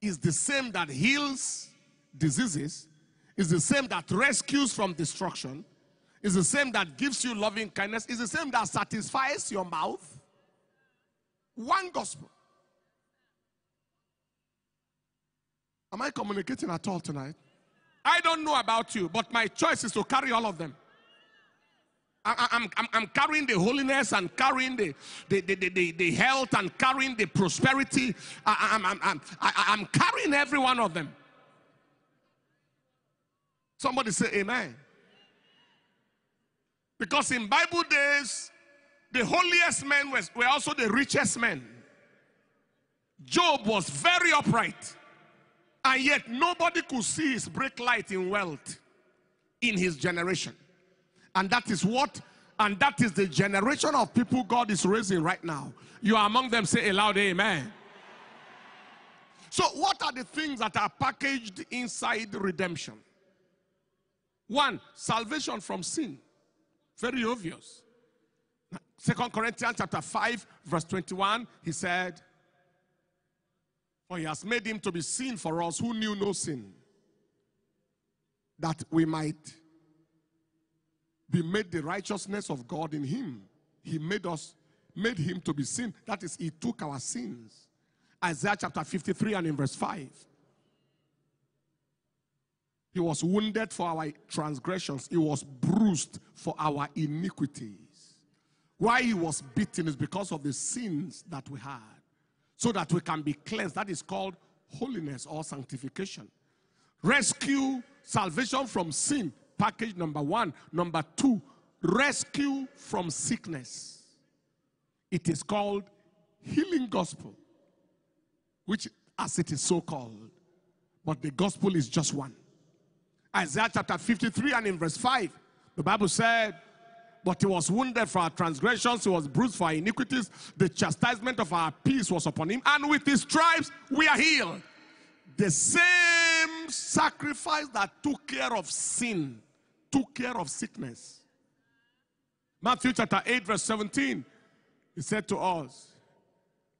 is the same that heals diseases, is the same that rescues from destruction, is the same that gives you loving kindness, is the same that satisfies your mouth. One gospel. Am I communicating at all tonight? I don't know about you, but my choice is to carry all of them. I'm carrying the holiness and carrying the health and carrying the prosperity. I'm carrying every one of them. Somebody say amen. Because in Bible days, the holiest men were also the richest men. Job was very upright. And yet nobody could see his break light in wealth in his generation. And that is what, and that is the generation of people God is raising right now. You are among them. Say a loud amen. So what are the things that are packaged inside redemption? One, salvation from sin. Very obvious. 2 Corinthians chapter 5 verse 21, he said, "For he has made him to be sin for us who knew no sin, that we might be made the righteousness of God in him. He made him to be sin." That is, he took our sins. Isaiah chapter 53 and in verse 5. He was wounded for our transgressions. He was bruised for our iniquities. Why he was beaten is because of the sins that we had, so that we can be cleansed. That is called holiness or sanctification. Rescue, salvation from sin. Package number one. Number two, rescue from sickness. It is called healing gospel, which as it is so called. But the gospel is just one. Isaiah chapter 53 and in verse 5, the Bible said, "But he was wounded for our transgressions, he was bruised for our iniquities, the chastisement of our peace was upon him, and with his stripes we are healed." The same sacrifice that took care of sin, took care of sickness. Matthew chapter 8 verse 17, he said to us,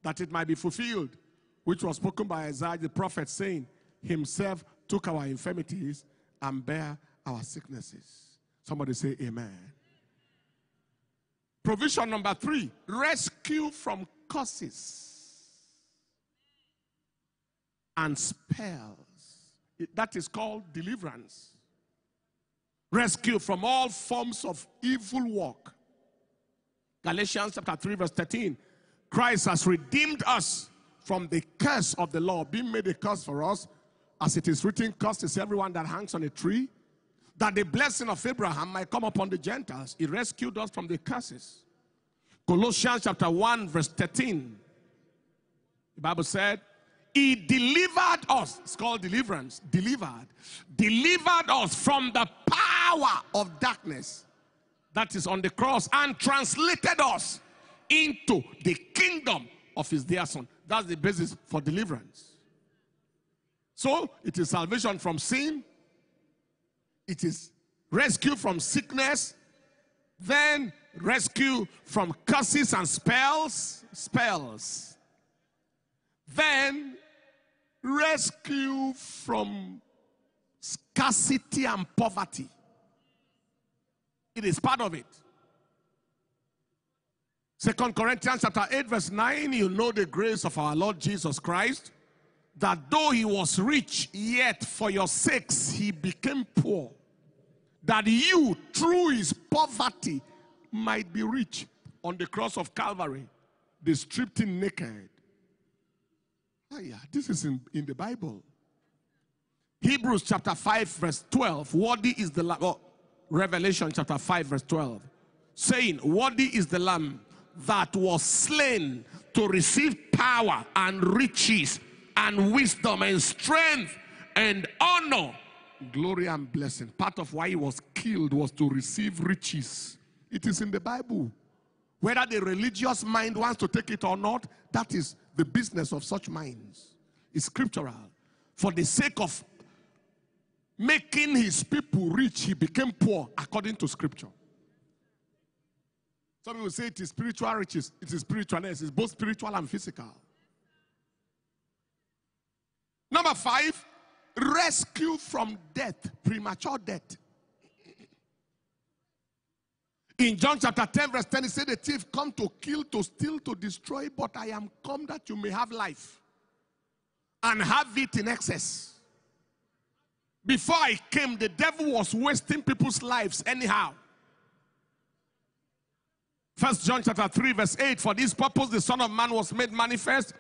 that it might be fulfilled, which was spoken by Isaiah the prophet, saying, "Himself took our infirmities and bear our sicknesses." Somebody say amen. Provision number three, rescue from curses and spells. That is called deliverance. Rescue from all forms of evil work. Galatians chapter 3 verse 13, "Christ has redeemed us from the curse of the law, being made a curse for us, as it is written, cursed is everyone that hangs on a tree, that the blessing of Abraham might come upon the Gentiles." He rescued us from the curses. Colossians chapter 1 verse 13. The Bible said, "He delivered us." It's called deliverance. Delivered. "Delivered us from the power of darkness." That is on the cross. "And translated us into the kingdom of his dear son." That's the basis for deliverance. So it is salvation from sin. It is rescue from sickness, then rescue from curses and spells, then rescue from scarcity and poverty. It is part of it. 2 Corinthians chapter 8 verse 9, "You know the grace of our Lord Jesus Christ, that though he was rich, yet for your sakes he became poor, that you, through his poverty, might be rich." On the cross of Calvary, they stripped him naked. Oh yeah, this is in the Bible. Hebrews chapter 5 verse 12. "Worthy is the Lamb." Oh, Revelation chapter 5 verse 12. Saying, "Worthy is the Lamb that was slain to receive power and riches and wisdom and strength and honor, glory and blessing." Part of why he was killed was to receive riches. It is in the Bible. Whether the religious mind wants to take it or not, that is the business of such minds. It's scriptural. For the sake of making his people rich, he became poor according to scripture. Some people say it is spiritual riches. It is spiritualness. It's both spiritual and physical. Number 5, rescue from death, premature death. In John chapter 10 verse 10, it said the thief come to kill, to steal, to destroy, but I am come that you may have life and have it in excess. Before I came, the devil was wasting people's lives anyhow. First John chapter 3 verse 8, for this purpose the Son of Man was made manifest,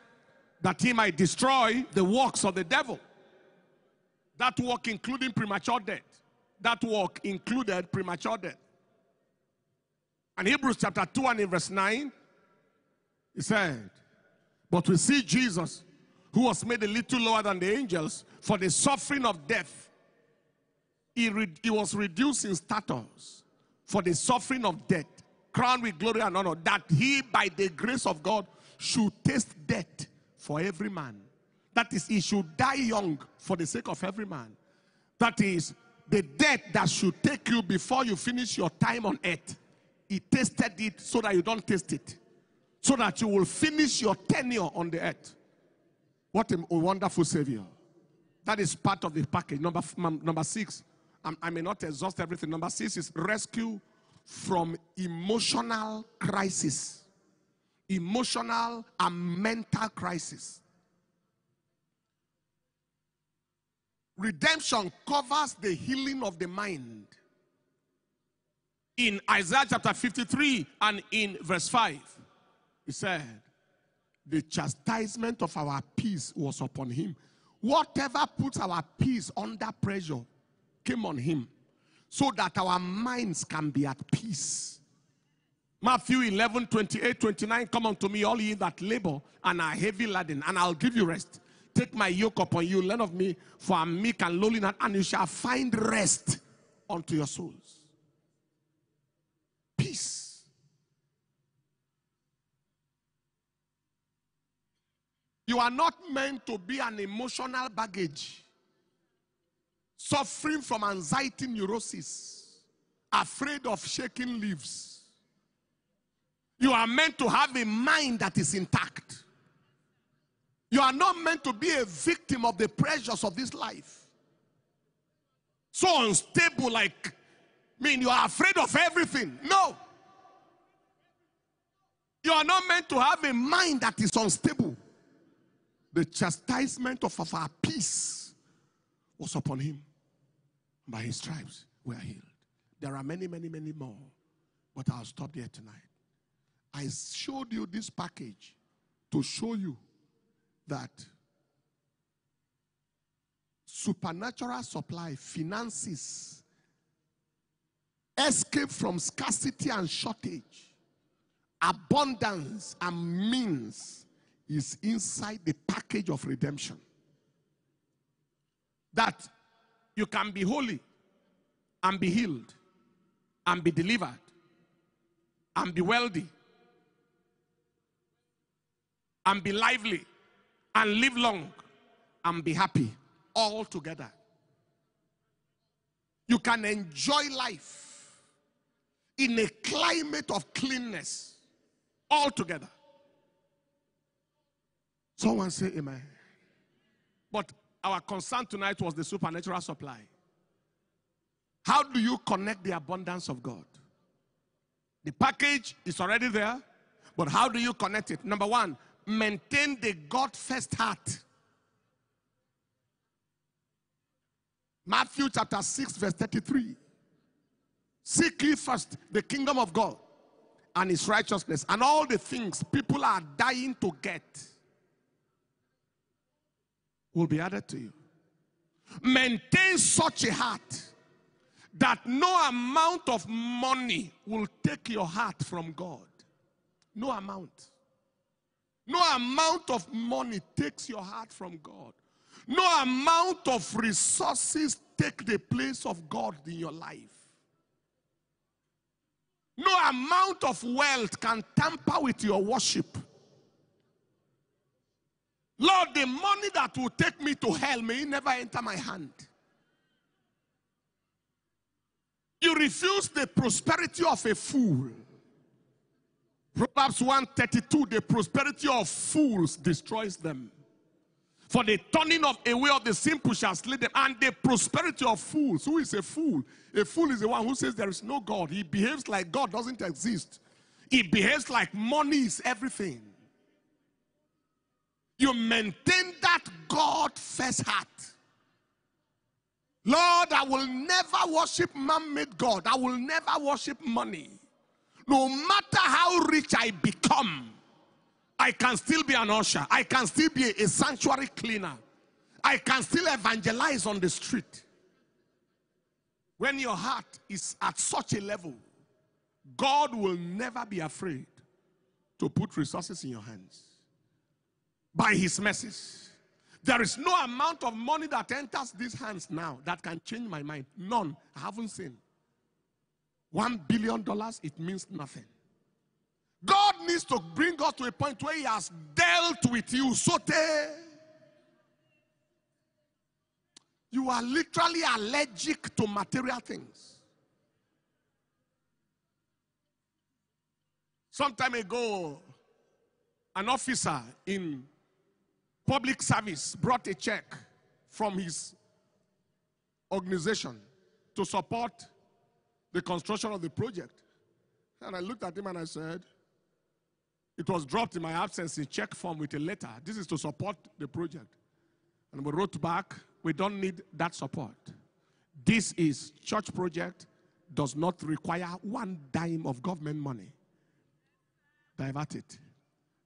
that he might destroy the works of the devil. That work including premature death. That work included premature death. And Hebrews chapter 2 and in verse 9, he said, but we see Jesus, who was made a little lower than the angels, for the suffering of death. He was reduced in status for the suffering of death, crowned with glory and honor, that he by the grace of God should taste death for every man. That is, he should die young for the sake of every man. That is, the death that should take you before you finish your time on earth, he tasted it so that you don't taste it, so that you will finish your tenure on the earth. What a wonderful Savior. That is part of the package. Number 6, I may not exhaust everything. Number 6 is rescue from emotional crisis. Emotional and mental crisis. Redemption covers the healing of the mind. In Isaiah chapter 53 and in verse 5, he said, the chastisement of our peace was upon him. Whatever puts our peace under pressure came on him, so that our minds can be at peace. Matthew 11, 28, 29, come unto me, all ye that labor and are heavy laden, and I'll give you rest. Take my yoke upon you, learn of me, for I am meek and lowly in heart, and you shall find rest unto your souls. Peace. You are not meant to be an emotional baggage, suffering from anxiety neurosis, afraid of shaking leaves. You are meant to have a mind that is intact. You are not meant to be a victim of the pressures of this life. So unstable, like, I mean, you are afraid of everything. No. You are not meant to have a mind that is unstable. The chastisement of our peace was upon him. By his stripes we are healed. There are many, many, many more. But I'll stop there tonight. I showed you this package to show you that supernatural supply, finances, escape from scarcity and shortage, abundance and means is inside the package of redemption. That you can be holy and be healed and be delivered and be wealthy, and be lively, and live long, and be happy, all together. You can enjoy life in a climate of cleanness, all together. Someone say amen. But our concern tonight was the supernatural supply. How do you connect the abundance of God? The package is already there, but how do you connect it? Number 1, maintain the God-first heart. Matthew chapter 6 verse 33. Seek ye first the kingdom of God and his righteousness, and all the things people are dying to get will be added to you. Maintain such a heart that no amount of money will take your heart from God. No amount. No amount of money takes your heart from God. No amount of resources take the place of God in your life. No amount of wealth can tamper with your worship. Lord, the money that will take me to hell, may it never enter my hand. You refuse the prosperity of a fool. Proverbs 1:32, the prosperity of fools destroys them. For the turning of away of the simple shall slay them, and the prosperity of fools. Who is a fool? A fool is the one who says there is no God. He behaves like God doesn't exist. He behaves like money is everything. You maintain that God-first heart. Lord, I will never worship man-made God. I will never worship money. No matter how rich I become, I can still be an usher. I can still be a sanctuary cleaner. I can still evangelize on the street. When your heart is at such a level, God will never be afraid to put resources in your hands. By his mercies, there is no amount of money that enters these hands now that can change my mind. None. I haven't seen. $1 billion, it means nothing. God needs to bring us to a point where he has dealt with you. Sote. You are literally allergic to material things. Some time ago, an officer in public service brought a check from his organization to support the construction of the project. And I looked at him and I said, it was dropped in my absence in check form with a letter. This is to support the project. And we wrote back, we don't need that support. This is church project, does not require one dime of government money. Divert it.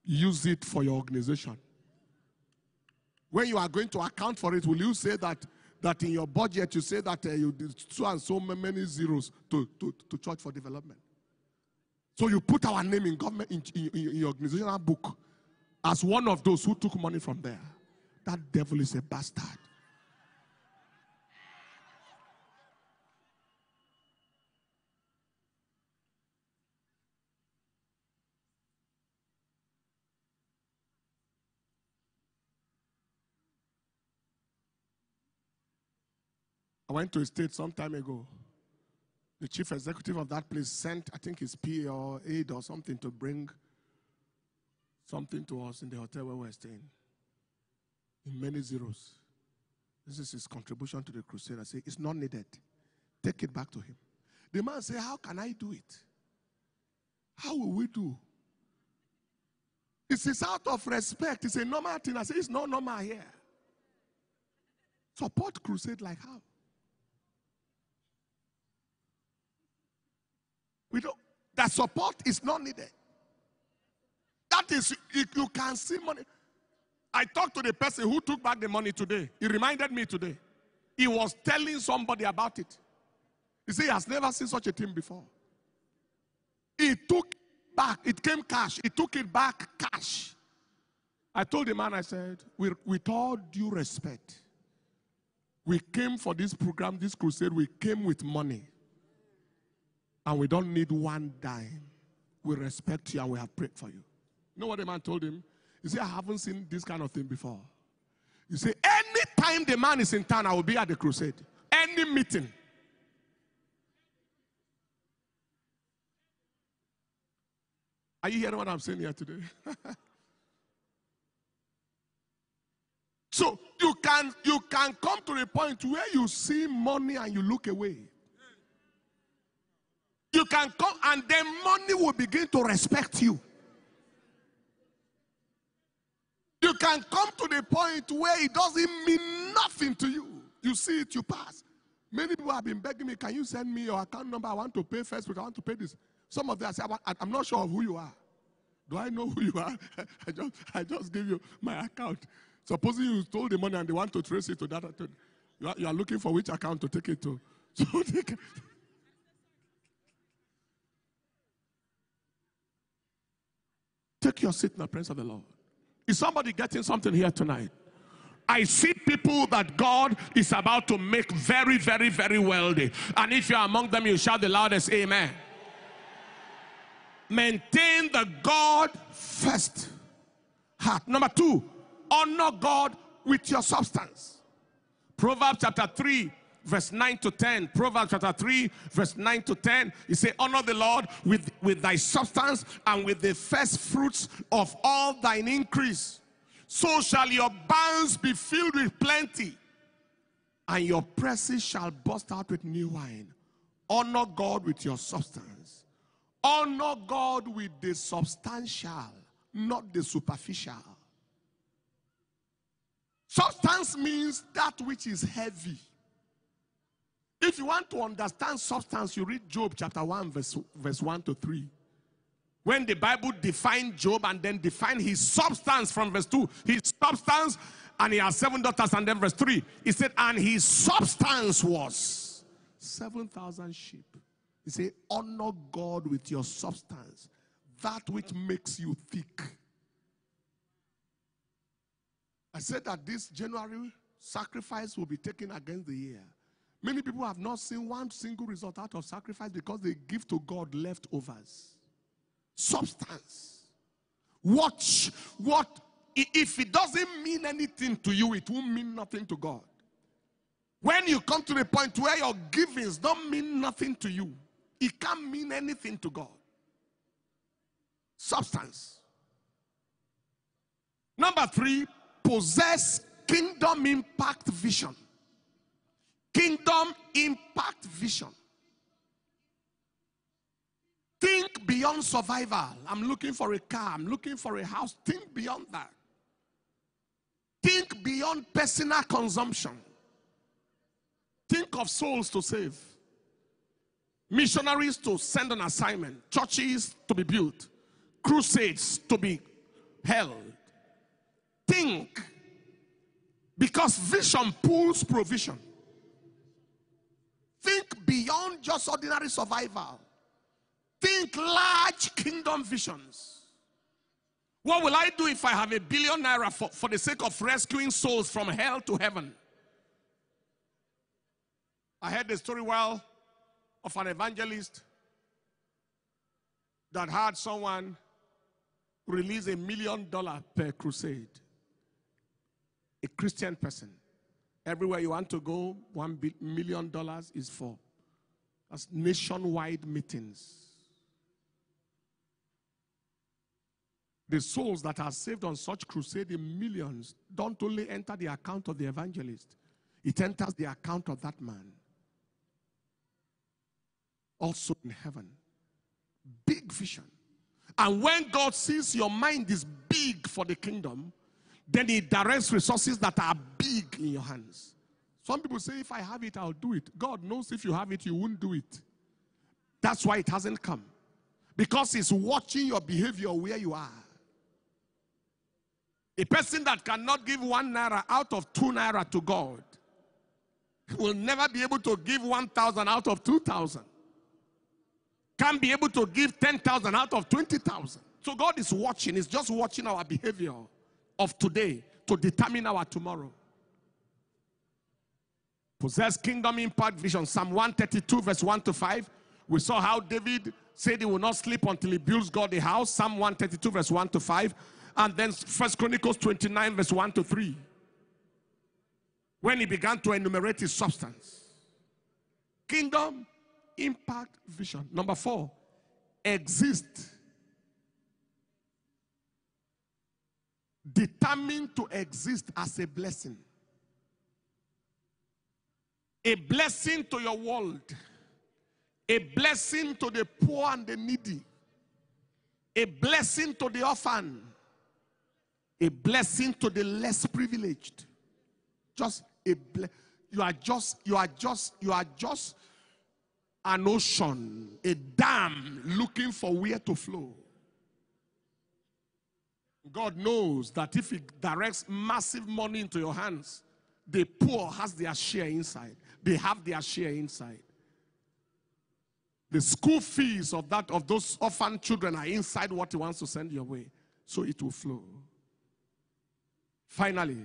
Use it for your organization. When you are going to account for it, will you say that in your budget you say that you did so and so many zeros to church for development? So you put our name in government, in your organizational book, as one of those who took money from there. That devil is a bastard. I went to a state some time ago. The chief executive of that place sent, I think his PA or aide or something, to bring something to us in the hotel where we're staying. In many zeros. This is his contribution to the crusade. I say, it's not needed. Take it back to him. The man said, how can I do it? How will we do? It's out of respect. It's a normal thing. I say, it's not normal here. Support crusade like how? That support is not needed. That is, you can see money. I talked to the person who took back the money today. He reminded me today. He was telling somebody about it. He said he has never seen such a thing before. He took it back. It came cash. He took it back cash. I told the man, I said, with all due respect, we came for this program, this crusade, we came with money. And we don't need one dime. We respect you and we have prayed for you. You know what the man told him? He said, I haven't seen this kind of thing before. You say, anytime the man is in town, I will be at the crusade. Any meeting. Are you hearing what I'm saying here today? So you can come to the point where you see money and you look away. You can come and then money will begin to respect you. You can come to the point where it doesn't mean nothing to you. You see it, you pass. Many people have been begging me, can you send me your account number? I want to pay first, but I want to pay this. Some of them say, I'm not sure of who you are. Do I know who you are? I just give you my account. Supposing you stole the money and they want to trace it to that account. You are looking for which account to take it to. So take it. Take your seat in the presence of the Lord. Is somebody getting something here tonight? I see people that God is about to make very, very, very wealthy. And if you are among them, you shout the loudest, amen. Maintain the God first heart. Number two, honor God with your substance. Proverbs chapter 3. Verse 9 to 10, Proverbs chapter 3, verse 9 to 10, he said, honor the Lord with thy substance and with the first fruits of all thine increase, so shall your barns be filled with plenty, and your presses shall burst out with new wine. Honor God with your substance. Honor God with the substantial, not the superficial. Substance means that which is heavy. If you want to understand substance, you read Job chapter 1, verse 1 to 3. When the Bible defined Job and then defined his substance from verse 2. His substance, and he has 7 daughters, and then verse 3. He said, and his substance was 7,000 sheep. He said, honor God with your substance, that which makes you thick. I said that this January, sacrifice will be taken against the year. Many people have not seen one single result out of sacrifice because they give to God leftovers. Substance. Watch. What if it doesn't mean anything to you, it won't mean nothing to God. When you come to the point where your givings don't mean nothing to you, it can't mean anything to God. Substance. Number 3, possess kingdom impact vision. Kingdom impact vision. Think beyond survival. I'm looking for a car. I'm looking for a house. Think beyond that. Think beyond personal consumption. Think of souls to save. Missionaries to send on assignment. Churches to be built. Crusades to be held. Think. Because vision pulls provision. Think beyond just ordinary survival. Think large kingdom visions. What will I do if I have ₦1 billion for the sake of rescuing souls from hell to heaven? I heard the story well of an evangelist that had someone release $1 million per crusade. A Christian person. Everywhere you want to go, $1 million is for. That's nationwide meetings. The souls that are saved on such crusade in millions don't only enter the account of the evangelist. It enters the account of that man. Also in heaven. Big vision. And when God sees your mind is big for the kingdom, then he directs resources that are big in your hands. Some people say, if I have it, I'll do it. God knows if you have it, you won't do it. That's why it hasn't come. Because he's watching your behavior where you are. A person that cannot give ₦1 out of ₦2 to God will never be able to give 1,000 out of 2,000. Can't be able to give 10,000 out of 20,000. So God is watching. He's just watching our behavior of today to determine our tomorrow. Possess kingdom impact vision. Psalm 132 verse 1 to 5. We saw how David said he will not sleep until he builds God a house. Psalm 132 verse 1 to 5. And then 1 Chronicles 29 verse 1 to 3. When he began to enumerate his substance. Kingdom impact vision. Number 4. Exist. Determined to exist as a blessing. A blessing to your world. A blessing to the poor and the needy. A blessing to the orphan. A blessing to the less privileged. Just a you are just an ocean, a dam looking for where to flow. God knows that if he directs massive money into your hands, the poor has their share inside. They have their share inside. The school fees of those orphan children are inside what he wants to send your way. So it will flow. Finally,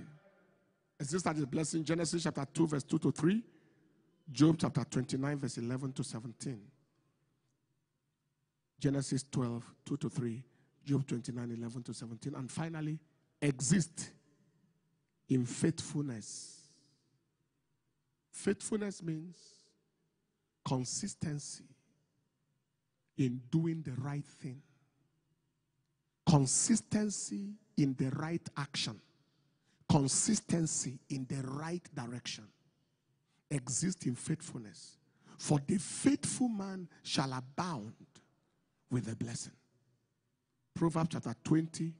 exist as a blessing. Genesis chapter 2 verse 2 to 3. Job chapter 29 verse 11 to 17. Genesis 12, 2 to 3. Job 29, 11 to 17. And finally, exist in faithfulness. Faithfulness means consistency in doing the right thing. Consistency in the right action. Consistency in the right direction exists in faithfulness. For the faithful man shall abound with a blessing. Proverbs chapter 20,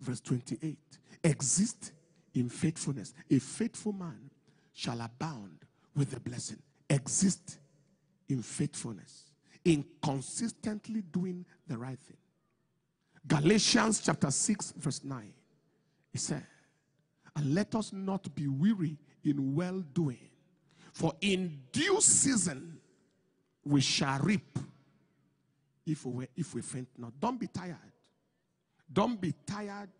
verse 28. Exist in faithfulness. A faithful man shall abound with a blessing. Exist in faithfulness. In consistently doing the right thing. Galatians chapter 6, verse 9. It said, and let us not be weary in well-doing, for in due season we shall reap if we faint not. Don't be tired. Don't be tired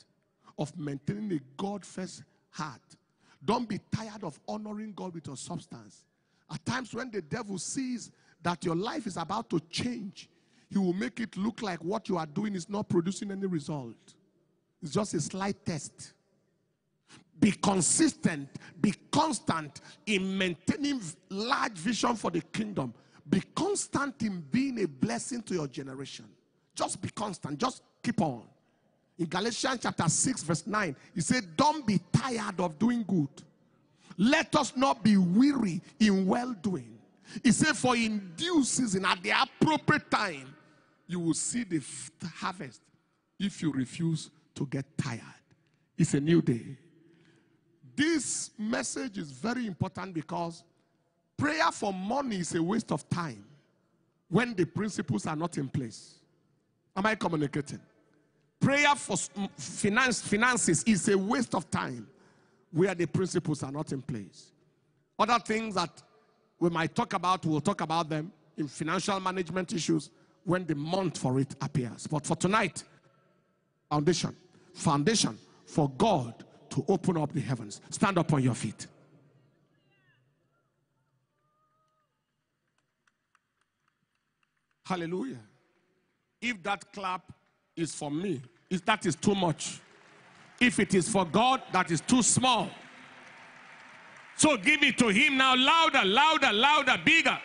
of maintaining a God-first heart. Don't be tired of honoring God with your substance. At times when the devil sees that your life is about to change, he will make it look like what you are doing is not producing any result. It's just a slight test. Be consistent, be constant in maintaining large vision for the kingdom. Be constant in being a blessing to your generation. Just be constant, just keep on. In Galatians chapter 6 verse 9, he said, don't be tired of doing good. Let us not be weary in well-doing. He said, for in due season, at the appropriate time, you will see the harvest if you refuse to get tired. It's a new day. This message is very important because prayer for money is a waste of time when the principles are not in place. Am I communicating? Prayer for finances is a waste of time where the principles are not in place. Other things that we might talk about, we'll talk about them in financial management issues when the month for it appears. But for tonight, foundation for God to open up the heavens. Stand up on your feet. Hallelujah. If that clap is for me, if that is too much. If it is for God, that is too small. So give it to him now, louder, louder, louder, bigger.